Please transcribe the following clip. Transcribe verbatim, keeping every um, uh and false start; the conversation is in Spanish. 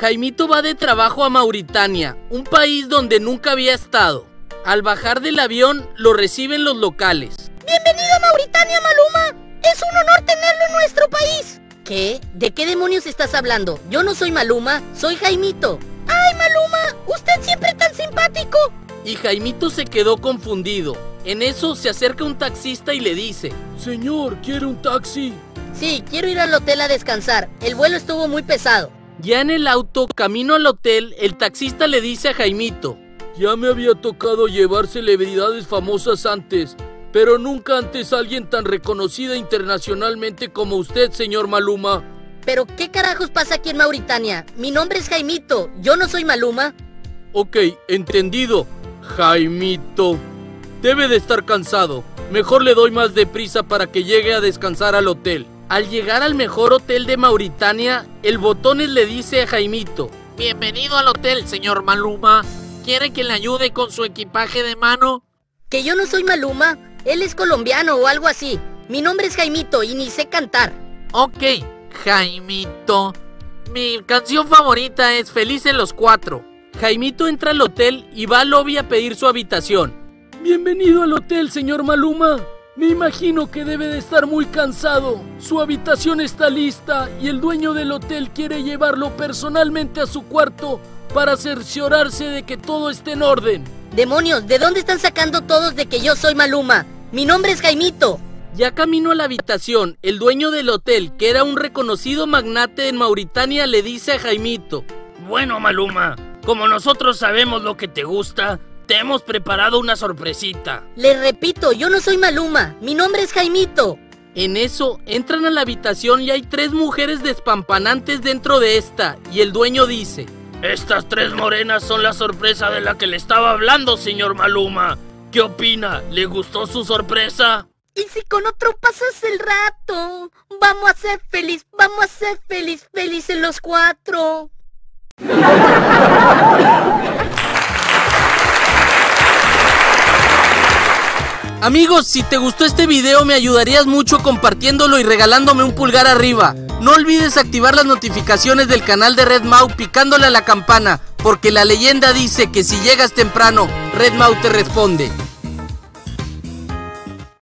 Jaimito va de trabajo a Mauritania, un país donde nunca había estado. Al bajar del avión, lo reciben los locales. ¡Bienvenido a Mauritania, Maluma! ¡Es un honor tenerlo en nuestro país! ¿Qué? ¿De qué demonios estás hablando? Yo no soy Maluma, soy Jaimito. ¡Ay, Maluma! ¡Usted siempre tan simpático! Y Jaimito se quedó confundido. En eso se acerca un taxista y le dice: Señor, ¿quiere un taxi? Sí, quiero ir al hotel a descansar. El vuelo estuvo muy pesado. Ya en el auto, camino al hotel, el taxista le dice a Jaimito: Ya me había tocado llevar celebridades famosas antes, pero nunca antes alguien tan reconocida internacionalmente como usted, señor Maluma. ¿Pero qué carajos pasa aquí en Mauritania? Mi nombre es Jaimito, yo no soy Maluma. Ok, entendido, Jaimito. Debe de estar cansado. Mejor le doy más deprisa para que llegue a descansar al hotel. Al llegar al mejor hotel de Mauritania, el Botones le dice a Jaimito: Bienvenido al hotel, señor Maluma. ¿Quiere que le ayude con su equipaje de mano? Que yo no soy Maluma, él es colombiano o algo así. Mi nombre es Jaimito y ni sé cantar. Ok, Jaimito. Mi canción favorita es Felices los Cuatro. Jaimito entra al hotel y va al lobby a pedir su habitación. Bienvenido al hotel, señor Maluma. Me imagino que debe de estar muy cansado. Su habitación está lista y el dueño del hotel quiere llevarlo personalmente a su cuarto para cerciorarse de que todo esté en orden. ¡Demonios! ¿De dónde están sacando todos de que yo soy Maluma? ¡Mi nombre es Jaimito! Ya camino a la habitación, el dueño del hotel, que era un reconocido magnate en Mauritania, le dice a Jaimito: Bueno, Maluma, como nosotros sabemos lo que te gusta, te hemos preparado una sorpresita. Les repito, yo no soy Maluma, mi nombre es Jaimito. En eso, entran a la habitación y hay tres mujeres despampanantes dentro de esta, y el dueño dice: Estas tres morenas son la sorpresa de la que le estaba hablando, señor Maluma. ¿Qué opina? ¿Le gustó su sorpresa? Y si con otro pasas el rato, vamos a ser feliz, vamos a ser feliz, felices los cuatro. Amigos, si te gustó este video me ayudarías mucho compartiéndolo y regalándome un pulgar arriba. No olvides activar las notificaciones del canal de Redmau picándole a la campana, porque la leyenda dice que si llegas temprano, Redmau te responde.